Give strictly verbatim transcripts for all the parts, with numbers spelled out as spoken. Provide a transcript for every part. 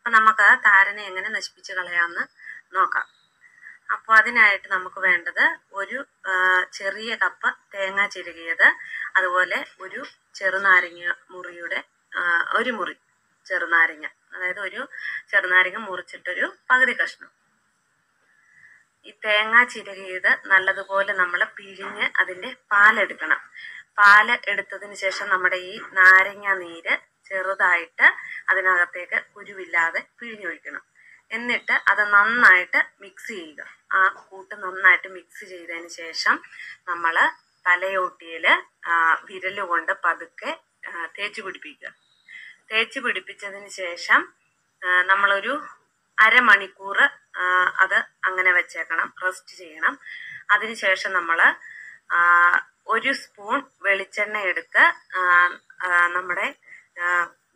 Panamaka, Taran and the Spichalayana. നോക്കാം അപ്പോൾ അതിനായിട്ട് നമുക്ക് വേണ്ടത് ഒരു ചെറിയ കപ്പ് തേങ്ങ ചിരകിയത് അതുപോലെ ഒരു ചെറുനാരങ്ങ മുറിയുടെ ഒരു മുറി ചെറുനാരങ്ങ അതായത് ഒരു ചെറുനാരങ്ങ മുറിച്ചിട്ട് ഒരു പകുതി കഷ്ണം ഈ തേങ്ങ ചിരകിയത് നല്ലതുപോലെ നമ്മൾ പിഴിഞ്ഞ് അതിന്റെ പാൽ എടുക്കണം പാൽ എടുത്തതിനു ശേഷം നമ്മുടെ ഈ നാരങ്ങ നീര് ചെറുതായിട്ട് അതിനകത്തേക്ക് കുരുവില്ലാതെ പിഴിഞ്ഞൊഴിക്കണം എന്നിട്ട് അത് നന്നായിട്ട് മിക്സ് ചെയ്യുക ആ കൂട്ട് നന്നായിട്ട് മിക്സ് ചെയ്തതിനു ശേഷം നമ്മൾ തലയോട്ടിയിൽ വിരൽ കൊണ്ട് പതുക്കെ തേച്ച് പിടിപ്പിക്കുക തേച്ച് പിടിപ്പിച്ചതിനു ശേഷം നമ്മൾ ഒരു അരമണിക്കൂർ അത് അങ്ങനെ വെച്ചേക്കണം റെസ്റ്റ് ചെയ്യണം അതിനു ശേഷം നമ്മൾ ഒരു സ്പൂൺ വെളിച്ചെണ്ണ എടുത്ത് നമ്മുടെ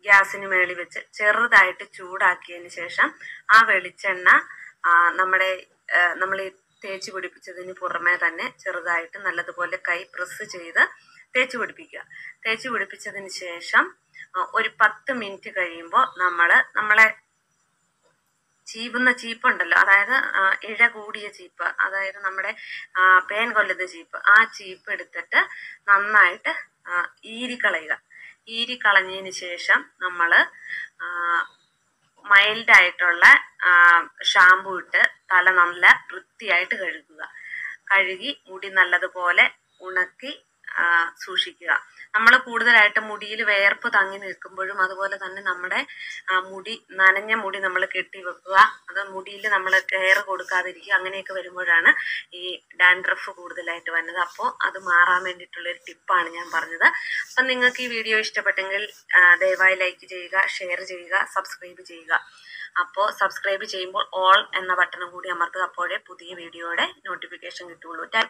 ഗ്യാസിന് മേളി വെച്ച് ചെറുതായിട്ട് ചൂടാക്കിയതിനു ശേഷം ആ വെളിച്ചെണ്ണ നമ്മുടെ നമ്മൾ തേച്ച് പിടിപ്പിച്ചതിന് പുറമേ തന്നെ ചെറുതായിട്ട് നല്ലതുപോലെ കൈ പ്രസ് ചെയ്ത് തേച്ച് പിടിപ്പിക്കുക തേച്ച് പിടിപ്പിച്ചതിന് ശേഷം ഒരു പത്ത് മിനിറ്റ് കഴിയുമ്പോൾ നമ്മൾ നമ്മളെ ചീപ്പുന്ന ചീപ്പുണ്ടല്ലോ അതായത് ഇഴ കൂടിയ ചീപ്പ് അതായത് നമ്മുടെ പേൻ കൊല്ലുന്ന ചീപ്പ് ആ ചീപ്പ് എടുത്തിട്ട് നന്നായിട്ട് ഈരിക്കളയുക ഈരി കളഞ്ഞതിനു ശേഷം നമ്മൾ മൈൽഡ് ആയിട്ടുള്ള ഷാംപൂ ഇട്ട് തല നല്ല വൃത്തിയായിട്ട് കഴുകുക കഴുകി മുടി നല്ലതുപോലെ ഉണക്കി സൂക്ഷിക്കുക നമ്മൾ കൂടുതലായിട്ട് മുടിയിൽ വേർപ്പ് തങ്ങി നിൽക്കുമ്പോഴും അതുപോലെ തന്നെ നമ്മുടെ മുടി നനഞ്ഞ മുടി നമ്മൾ കെട്ടി വെക്കുക അത് മുടിയിൽ നമ്മൾ കെയർ കൊടുക്കാതിരിക്കുക അങ്ങനെയൊക്കെ വരുമ്പോഴാണ് ഈ ഡാൻഡ്രഫ് കൂടുതലായിട്ട് വരുന്നത് അപ്പോൾ അത് മാറാൻ വേണ്ടിയിട്ടുള്ള ഒരു ടിപ്പാണ് ഞാൻ പറഞ്ഞത് അപ്പോൾ നിങ്ങൾക്ക് ഈ വീഡിയോ ഇഷ്ടപ്പെട്ടെങ്കിൽ ദയവായി ലൈക്ക് ചെയ്യുക ഷെയർ ചെയ്യുക സബ്സ്ക്രൈബ് ചെയ്യുക അപ്പോൾ സബ്സ്ക്രൈബ് ചെയ്യുമ്പോൾ ഓൾ എന്ന ബട്ടൺ കൂടി അമർത്തുക അപ്പോഴേ പുതിയ വീഡിയോയുടെ നോട്ടിഫിക്കേഷൻ കിട്ടുള്ളൂ